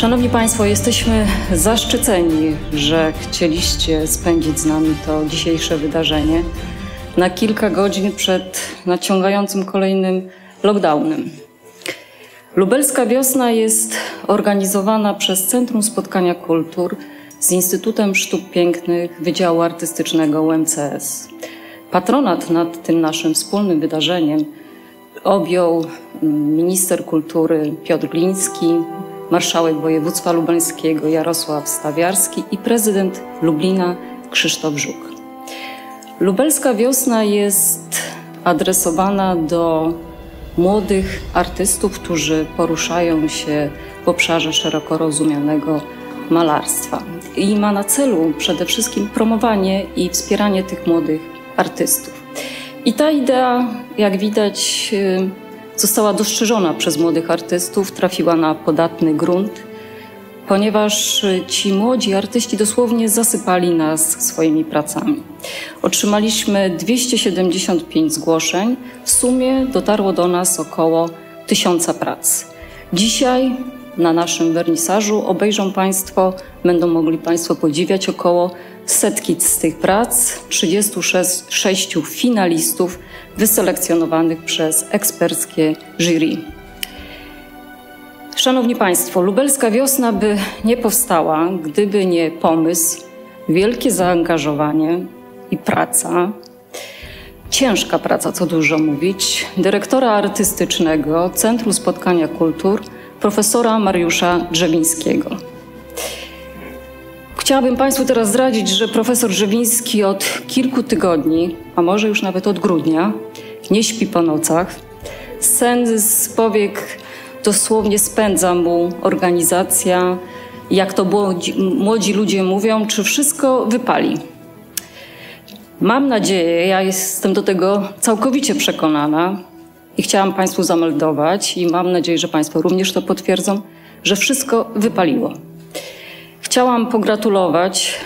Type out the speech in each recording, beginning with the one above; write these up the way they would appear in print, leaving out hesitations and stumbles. Szanowni Państwo, jesteśmy zaszczyceni, że chcieliście spędzić z nami to dzisiejsze wydarzenie na kilka godzin przed nadciągającym kolejnym lockdownem. Lubelska Wiosna jest organizowana przez Centrum Spotkania Kultur z Instytutem Sztuk Pięknych Wydziału Artystycznego UMCS. Patronat nad tym naszym wspólnym wydarzeniem objął minister kultury Piotr Gliński, marszałek województwa lubelskiego Jarosław Stawiarski i prezydent Lublina Krzysztof Żuk. Lubelska Wiosna jest adresowana do młodych artystów, którzy poruszają się w obszarze szeroko rozumianego malarstwa i ma na celu przede wszystkim promowanie i wspieranie tych młodych artystów. I ta idea, jak widać, została dostrzeżona przez młodych artystów, trafiła na podatny grunt, ponieważ ci młodzi artyści dosłownie zasypali nas swoimi pracami. Otrzymaliśmy 275 zgłoszeń, w sumie dotarło do nas około 1000 prac. Dzisiaj na naszym wernisażu obejrzą Państwo, będą mogli Państwo podziwiać około setki z tych prac, 36 finalistów wyselekcjonowanych przez eksperckie jury. Szanowni Państwo, Lubelska Wiosna by nie powstała, gdyby nie pomysł, wielkie zaangażowanie i praca, ciężka praca, co dużo mówić, dyrektora artystycznego Centrum Spotkania Kultur, profesora Mariusza Drzewińskiego. Chciałabym Państwu teraz zdradzić, że profesor Drzewiński od kilku tygodni, a może już nawet od grudnia, nie śpi po nocach. Sen z powiek dosłownie spędza mu organizacja, jak to młodzi ludzie mówią, czy wszystko wypali. Mam nadzieję, ja jestem do tego całkowicie przekonana i chciałam Państwu zameldować i mam nadzieję, że Państwo również to potwierdzą, że wszystko wypaliło. Chciałam pogratulować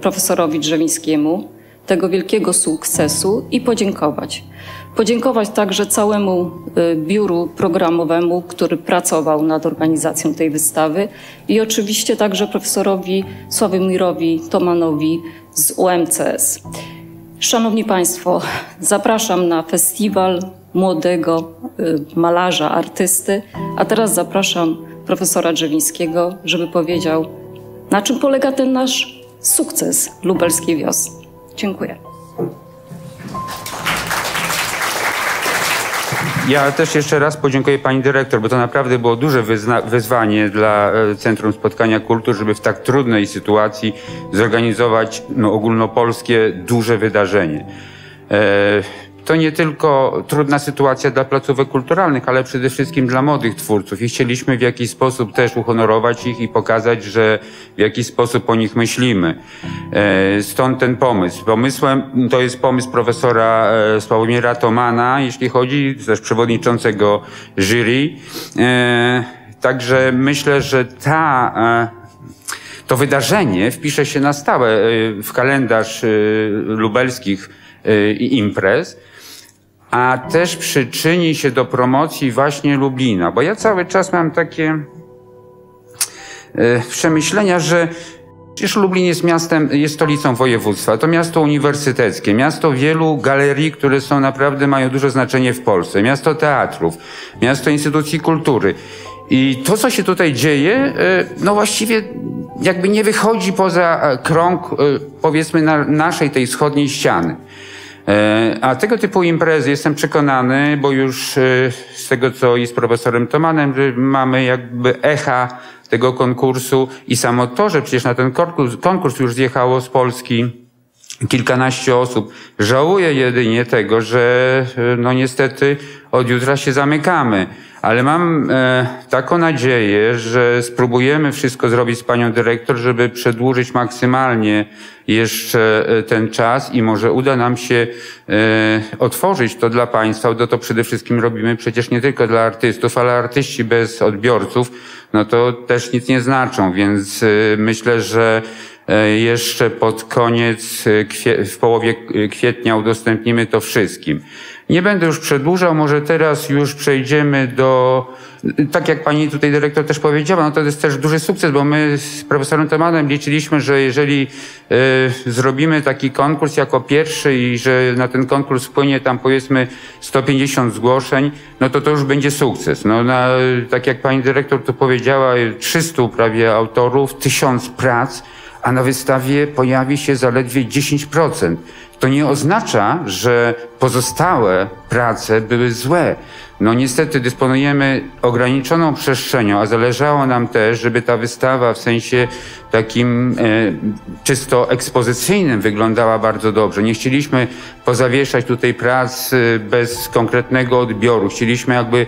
profesorowi Drzewińskiemu tego wielkiego sukcesu i podziękować. Podziękować także całemu biuru programowemu, który pracował nad organizacją tej wystawy i oczywiście także profesorowi Sławomirowi Tomanowi z UMCS. Szanowni Państwo, zapraszam na festiwal młodego malarza, artysty, a teraz zapraszam profesora Drzewińskiego, żeby powiedział, na czym polega ten nasz sukces Lubelskiej Wiosny. Dziękuję. Ja też jeszcze raz podziękuję pani dyrektor, bo to naprawdę było duże wyzwanie dla Centrum Spotkania Kultur, żeby w tak trudnej sytuacji zorganizować ogólnopolskie duże wydarzenie. To nie tylko trudna sytuacja dla placówek kulturalnych, ale przede wszystkim dla młodych twórców i chcieliśmy w jakiś sposób też uhonorować ich i pokazać, że w jakiś sposób o nich myślimy. Stąd ten pomysł. To jest pomysł profesora Sławomira Tomana, jeśli chodzi, też przewodniczącego jury. Także myślę, że to wydarzenie wpisze się na stałe w kalendarz lubelskich imprez, a też przyczyni się do promocji właśnie Lublina, bo ja cały czas mam takie przemyślenia, że przecież Lublin jest miastem, jest stolicą województwa, to miasto uniwersyteckie, miasto wielu galerii, które są naprawdę, mają duże znaczenie w Polsce, miasto teatrów, miasto instytucji kultury. I to, co się tutaj dzieje, no właściwie jakby nie wychodzi poza krąg, powiedzmy, naszej tej wschodniej ściany. A tego typu imprezy, jestem przekonany, bo już z tego, co i z profesorem Tomanem, mamy jakby echa tego konkursu i samo to, że przecież na ten konkurs już zjechało z Polski kilkanaście osób. Żałuję jedynie tego, że no niestety od jutra się zamykamy, ale mam taką nadzieję, że spróbujemy wszystko zrobić z panią dyrektor, żeby przedłużyć maksymalnie jeszcze ten czas i może uda nam się otworzyć to dla państwa, bo to przede wszystkim robimy przecież nie tylko dla artystów, ale artyści bez odbiorców, no to też nic nie znaczą, więc myślę, że jeszcze pod koniec, w połowie kwietnia udostępnimy to wszystkim. Nie będę już przedłużał, może teraz już przejdziemy do tak jak pani tutaj dyrektor też powiedziała, no to jest też duży sukces, bo my z profesorem Tomanem liczyliśmy, że jeżeli zrobimy taki konkurs jako pierwszy i że na ten konkurs wpłynie tam powiedzmy 150 zgłoszeń, no to to już będzie sukces. No, tak jak pani dyrektor tu powiedziała, 300 prawie autorów, 1000 prac, a na wystawie pojawi się zaledwie 10%. To nie oznacza, że pozostałe prace były złe. No niestety dysponujemy ograniczoną przestrzenią, a zależało nam też, żeby ta wystawa w sensie takim czysto ekspozycyjnym wyglądała bardzo dobrze. Nie chcieliśmy pozawieszać tutaj prac bez konkretnego odbioru. Chcieliśmy jakby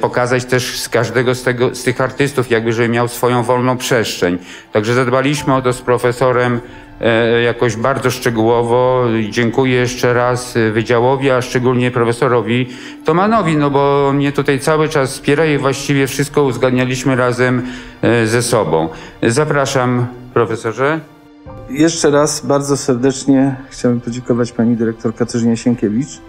pokazać też z każdego z tych artystów, jakby żeby miał swoją wolną przestrzeń. Także zadbaliśmy o to z profesorem jakoś bardzo szczegółowo. Dziękuję jeszcze raz wydziałowi, a szczególnie profesorowi Tomanowi, no bo mnie tutaj cały czas wspiera i właściwie wszystko uzgadnialiśmy razem ze sobą. Zapraszam, profesorze. Jeszcze raz bardzo serdecznie chciałbym podziękować pani dyrektor Katarzynie Sienkiewicz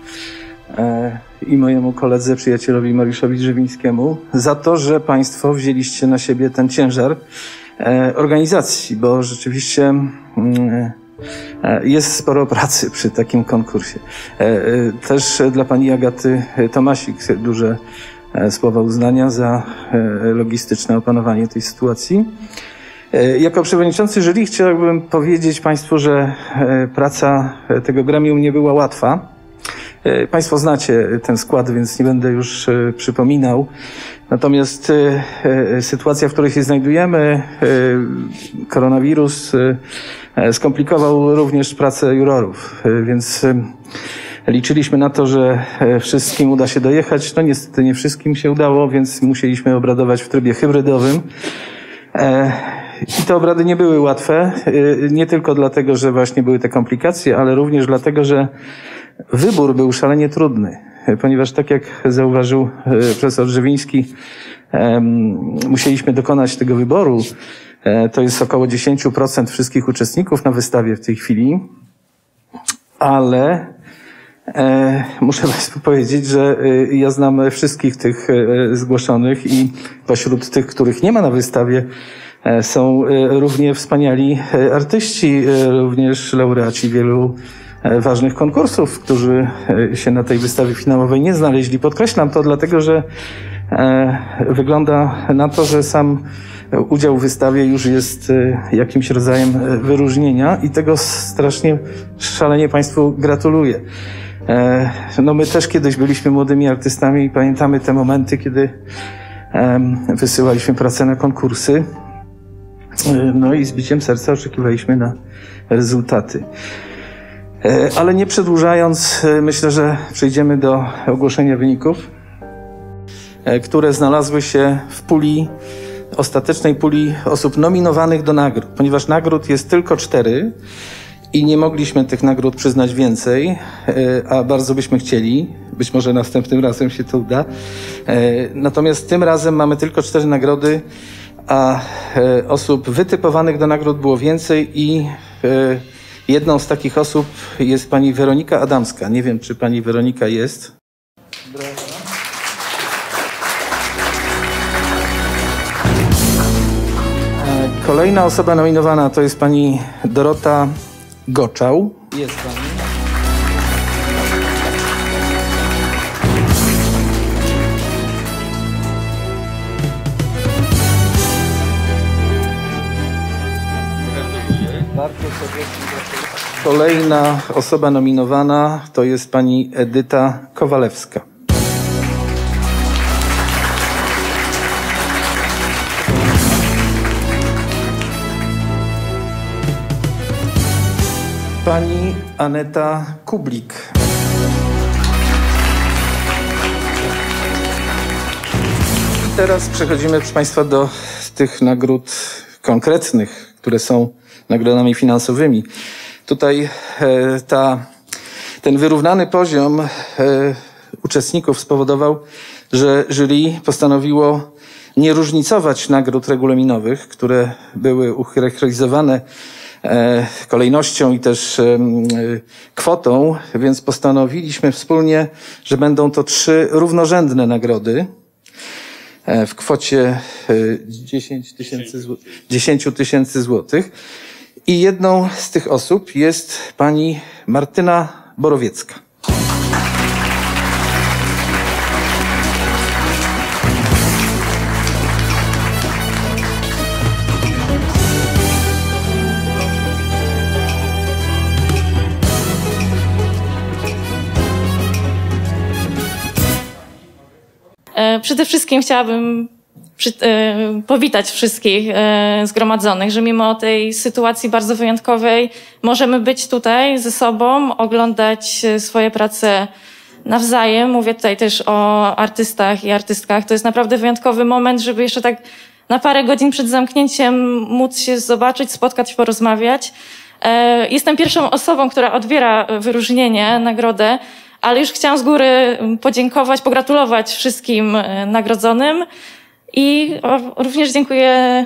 i mojemu koledze, przyjacielowi Mariuszowi Drzewińskiemu za to, że państwo wzięliście na siebie ten ciężar organizacji, bo rzeczywiście jest sporo pracy przy takim konkursie. Też dla pani Agaty Tomasik duże słowa uznania za logistyczne opanowanie tej sytuacji. Jako przewodniczący jury chciałbym powiedzieć państwu, że praca tego gremium nie była łatwa. Państwo znacie ten skład, więc nie będę już przypominał. Natomiast sytuacja, w której się znajdujemy, koronawirus skomplikował również pracę jurorów, więc liczyliśmy na to, że wszystkim uda się dojechać. No niestety nie wszystkim się udało, więc musieliśmy obradować w trybie hybrydowym. I te obrady nie były łatwe, nie tylko dlatego, że właśnie były te komplikacje, ale również dlatego, że wybór był szalenie trudny, ponieważ tak jak zauważył profesor Drzewiński, musieliśmy dokonać tego wyboru. To jest około 10% wszystkich uczestników na wystawie w tej chwili, ale muszę państwu powiedzieć, że ja znam wszystkich tych zgłoszonych i pośród tych, których nie ma na wystawie, są równie wspaniali artyści, również laureaci wielu ważnych konkursów, którzy się na tej wystawie finałowej nie znaleźli. Podkreślam to dlatego, że wygląda na to, że sam udział w wystawie już jest jakimś rodzajem wyróżnienia i tego strasznie, szalenie państwu gratuluję. No my też kiedyś byliśmy młodymi artystami i pamiętamy te momenty, kiedy wysyłaliśmy pracę na konkursy. No i z biciem serca oczekiwaliśmy na rezultaty. Ale nie przedłużając, myślę, że przejdziemy do ogłoszenia wyników, które znalazły się w puli, ostatecznej puli osób nominowanych do nagród. Ponieważ nagród jest tylko 4 i nie mogliśmy tych nagród przyznać więcej, a bardzo byśmy chcieli. Być może następnym razem się to uda. Natomiast tym razem mamy tylko 4 nagrody, a osób wytypowanych do nagród było więcej i jedną z takich osób jest pani Weronika Adamska. Nie wiem, czy pani Weronika jest. Brawo. Kolejna osoba nominowana to jest pani Dorota Goczał. Jest pani. Kolejna osoba nominowana to jest pani Edyta Kowalewska. Pani Aneta Kublik. I teraz przechodzimy, proszę państwa, do tych nagród konkretnych, które są nagrodami finansowymi. Tutaj ten wyrównany poziom uczestników spowodował, że jury postanowiło nie różnicować nagród regulaminowych, które były ucharakteryzowane kolejnością i też kwotą, więc postanowiliśmy wspólnie, że będą to 3 równorzędne nagrody. w kwocie 10 000 złotych. I jedną z tych osób jest pani Martyna Borowiecka. Przede wszystkim chciałabym powitać wszystkich zgromadzonych, że mimo tej sytuacji bardzo wyjątkowej możemy być tutaj ze sobą, oglądać swoje prace nawzajem. Mówię tutaj też o artystach i artystkach. To jest naprawdę wyjątkowy moment, żeby jeszcze tak na parę godzin przed zamknięciem móc się zobaczyć, spotkać, porozmawiać. Jestem pierwszą osobą, która odbiera wyróżnienie, nagrodę, ale już chciałam z góry podziękować, pogratulować wszystkim nagrodzonym i również dziękuję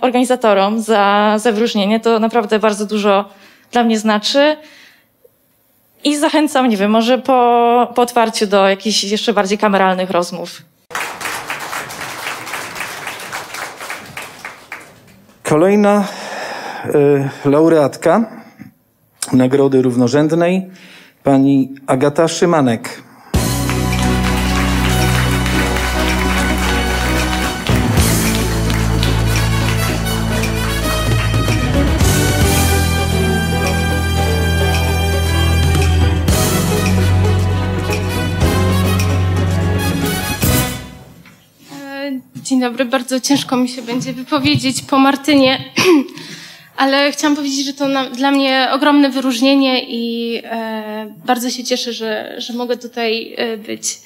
organizatorom za wyróżnienie. To naprawdę bardzo dużo dla mnie znaczy i zachęcam, nie wiem, może po otwarciu do jakichś jeszcze bardziej kameralnych rozmów. Kolejna laureatka nagrody równorzędnej, pani Agata Szymanek. Dzień dobry, bardzo ciężko mi się będzie wypowiedzieć po Martynie, ale chciałam powiedzieć, że to dla mnie ogromne wyróżnienie i bardzo się cieszę, że mogę tutaj być.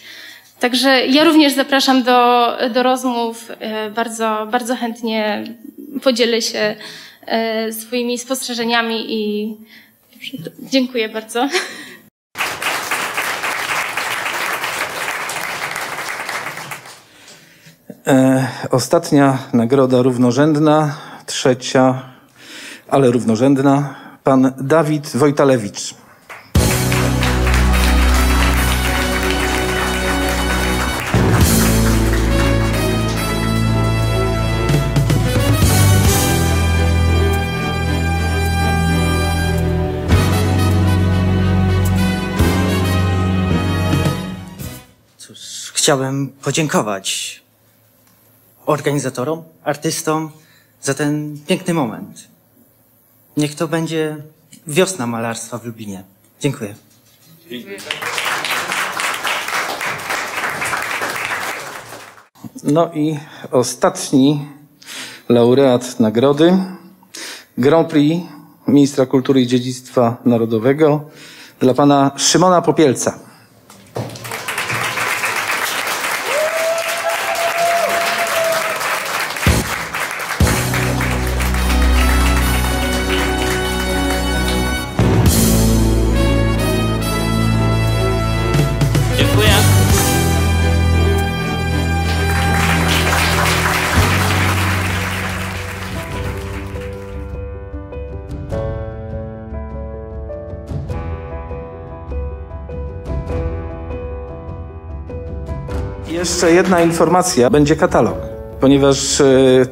Także ja również zapraszam do rozmów. Bardzo, bardzo chętnie podzielę się swoimi spostrzeżeniami i dziękuję bardzo. Ostatnia nagroda równorzędna, trzecia, ale równorzędna, pan Dawid Wojtalewicz. Cóż, chciałem podziękować organizatorom, artystom za ten piękny moment. Niech to będzie wiosna malarstwa w Lublinie. Dziękuję. No i ostatni laureat nagrody Grand Prix Ministra Kultury i Dziedzictwa Narodowego dla pana Szymona Popielca. Jeszcze jedna informacja, będzie katalog, ponieważ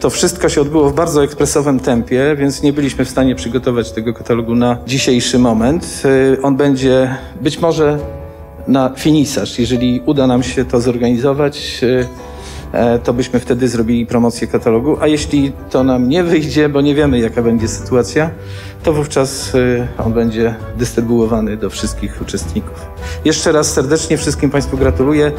to wszystko się odbyło w bardzo ekspresowym tempie, więc nie byliśmy w stanie przygotować tego katalogu na dzisiejszy moment. On będzie być może na finisarz, jeżeli uda nam się to zorganizować, to byśmy wtedy zrobili promocję katalogu, a jeśli to nam nie wyjdzie, bo nie wiemy jaka będzie sytuacja, to wówczas on będzie dystrybuowany do wszystkich uczestników. Jeszcze raz serdecznie wszystkim Państwu gratuluję.